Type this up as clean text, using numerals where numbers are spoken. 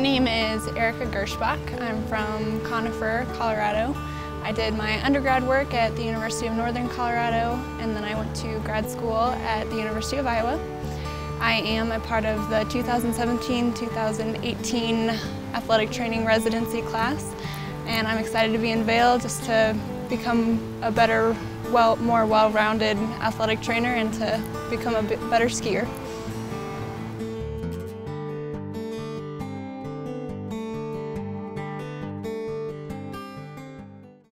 My name is Erika Gerspach. I'm from Conifer, Colorado. I did my undergrad work at the University of Northern Colorado, and then I went to grad school at the University of Iowa. I am a part of the 2017-2018 athletic training residency class, and I'm excited to be in Vail just to become a better, more well-rounded athletic trainer and to become a better skier.